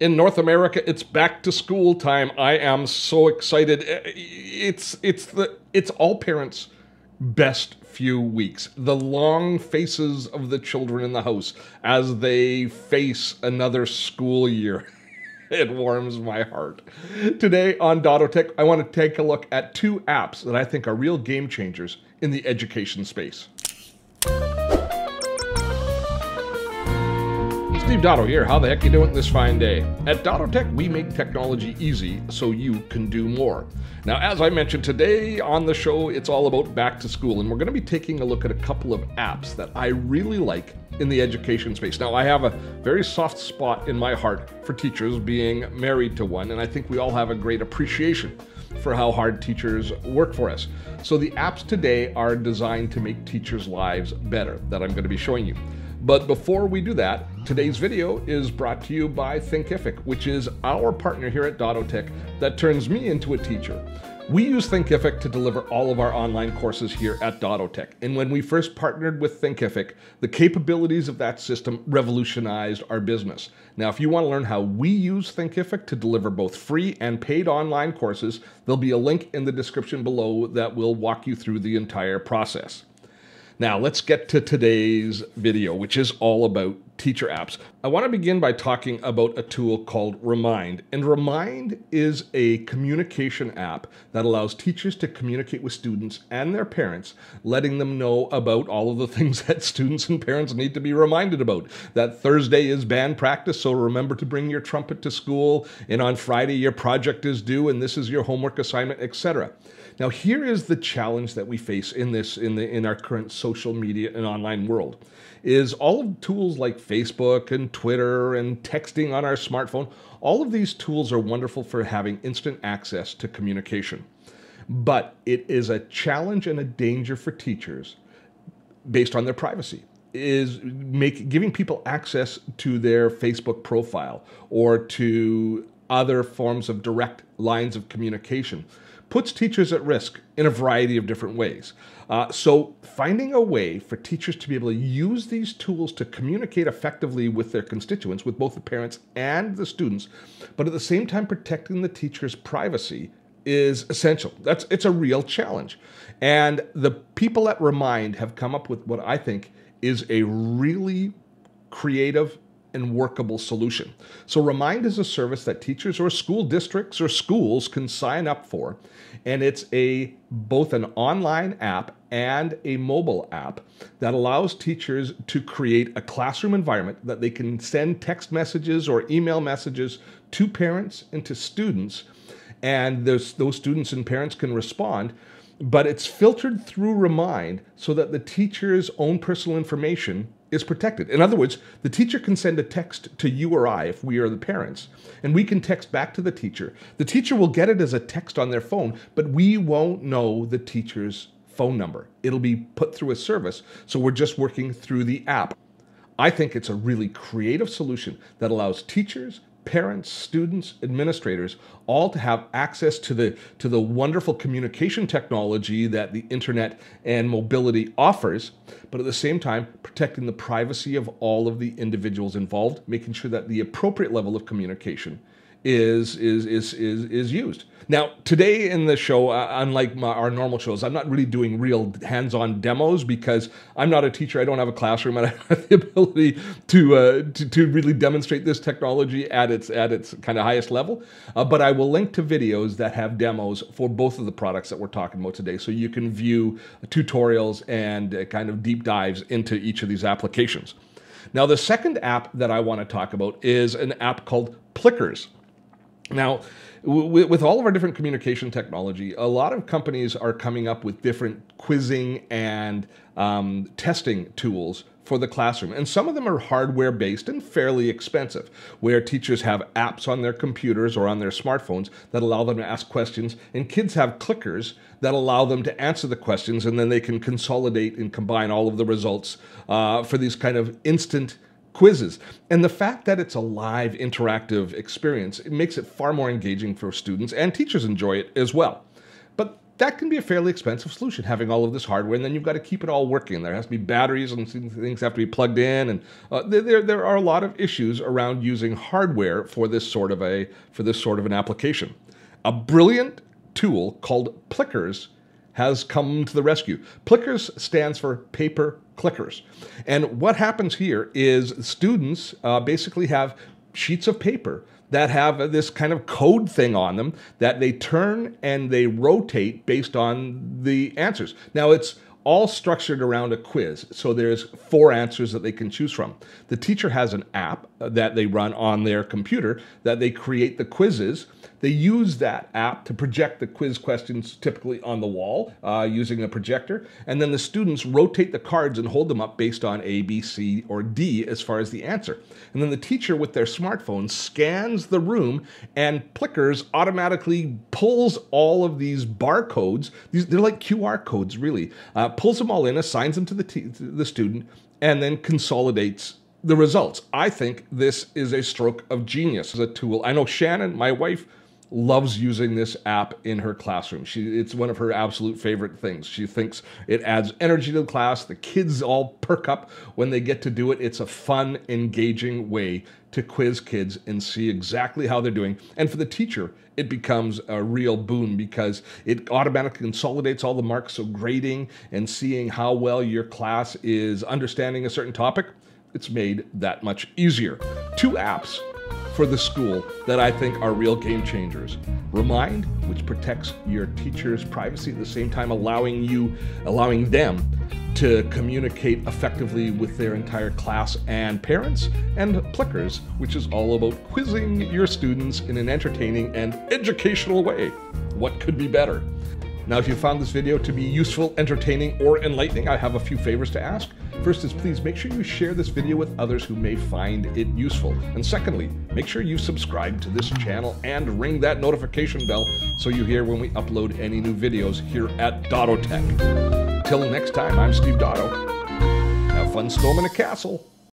In North America, it's back to school time. I am so excited. It's all parents' best few weeks. The long faces of the children in the house as they face another school year. It warms my heart. Today on DottoTech, I want to take a look at two apps that I think are real game changers in the education space. Steve Dotto here. How the heck you doing this fine day? At DottoTech, we make technology easy so you can do more. Now, as I mentioned today on the show, it's all about back to school, and we're going to be taking a look at a couple of apps that I really like in the education space. Now, I have a very soft spot in my heart for teachers, being married to one, and I think we all have a great appreciation for how hard teachers work for us. So the apps today are designed to make teachers' lives better that I'm going to be showing you. But before we do that, today's video is brought to you by Thinkific, which is our partner here at DottoTech that turns me into a teacher. We use Thinkific to deliver all of our online courses here at DottoTech. And when we first partnered with Thinkific, the capabilities of that system revolutionized our business. Now, if you want to learn how we use Thinkific to deliver both free and paid online courses, there'll be a link in the description below that will walk you through the entire process. Now, let's get to today's video, which is all about teacher apps. I want to begin by talking about a tool called Remind. And Remind is a communication app that allows teachers to communicate with students and their parents, letting them know about all of the things that students and parents need to be reminded about. That Thursday is band practice, so remember to bring your trumpet to school. And on Friday, your project is due, and this is your homework assignment, etc. Now, here is the challenge that we face in our current social media and online world, is all of tools like Facebook and Twitter and texting on our smartphone, all of these tools are wonderful for having instant access to communication. But it is a challenge and a danger for teachers based on their privacy. Giving people access to their Facebook profile or to other forms of direct lines of communication puts teachers at risk in a variety of different ways. So finding a way for teachers to be able to use these tools to communicate effectively with their constituents, with both the parents and the students, but at the same time protecting the teacher's privacy is essential. It's a real challenge. And the people at Remind have come up with what I think is a really creative and workable solution. So Remind is a service that teachers or school districts or schools can sign up for, and it's both an online app and a mobile app that allows teachers to create a classroom environment that they can send text messages or email messages to parents and to students, and those students and parents can respond, but it's filtered through Remind so that the teacher's own personal information is protected. In other words, the teacher can send a text to you or I if we are the parents, and we can text back to the teacher. The teacher will get it as a text on their phone, but we won't know the teacher's phone number. It'll be put through a service, so we're just working through the app. I think it's a really creative solution that allows teachers, parents, students, administrators, all to have access to the wonderful communication technology that the internet and mobility offers, but at the same time, protecting the privacy of all of the individuals involved, making sure that the appropriate level of communication is used. Now, today in the show, unlike our normal shows, I'm not really doing real hands-on demos because I'm not a teacher. I don't have a classroom, and I don't have the ability to really demonstrate this technology at its kind of highest level. But I will link to videos that have demos for both of the products that we're talking about today, so you can view tutorials and kind of deep dives into each of these applications. Now, the second app that I want to talk about is an app called Plickers. Now, with all of our different communication technology, a lot of companies are coming up with different quizzing and testing tools for the classroom. And some of them are hardware-based and fairly expensive, where teachers have apps on their computers or on their smartphones that allow them to ask questions, and kids have clickers that allow them to answer the questions, and then they can consolidate and combine all of the results for these kind of instant quizzes. And the fact that it's a live interactive experience, it makes it far more engaging for students, and teachers enjoy it as well. But that can be a fairly expensive solution, having all of this hardware, and then you've got to keep it all working. There has to be batteries and things have to be plugged in, and there are a lot of issues around using hardware for this sort of an application. A brilliant tool called Plickers has come to the rescue. Plickers stands for paper clickers, and what happens here is students basically have sheets of paper that have this kind of code thing on them that they turn and they rotate based on the answers. Now, it's all structured around a quiz, so there's 4 answers that they can choose from. The teacher has an app that they run on their computer that they create the quizzes. They use that app to project the quiz questions typically on the wall using a projector, and then the students rotate the cards and hold them up based on A, B, C, or D as far as the answer. And then the teacher with their smartphone scans the room, and Plickers automatically pulls all of these barcodes. They're like QR codes, really. Pulls them all in, assigns them to the student, and then consolidates the results. I think this is a stroke of genius as a tool. I know Shannon, my wife, loves using this app in her classroom. It's one of her absolute favorite things. She thinks it adds energy to the class. The kids all perk up when they get to do it. It's a fun, engaging way to quiz kids and see exactly how they're doing. And for the teacher, it becomes a real boon because it automatically consolidates all the marks. So grading and seeing how well your class is understanding a certain topic, it's made that much easier. 2 apps for the school that I think are real game changers. Remind, which protects your teacher's privacy at the same time allowing them to communicate effectively with their entire class and parents, and Plickers, which is all about quizzing your students in an entertaining and educational way. What could be better? Now, if you found this video to be useful, entertaining, or enlightening, I have a few favors to ask. First is, please make sure you share this video with others who may find it useful. And secondly, make sure you subscribe to this channel and ring that notification bell so you hear when we upload any new videos here at DottoTech. Till next time, I'm Steve Dotto. Have fun storming a castle.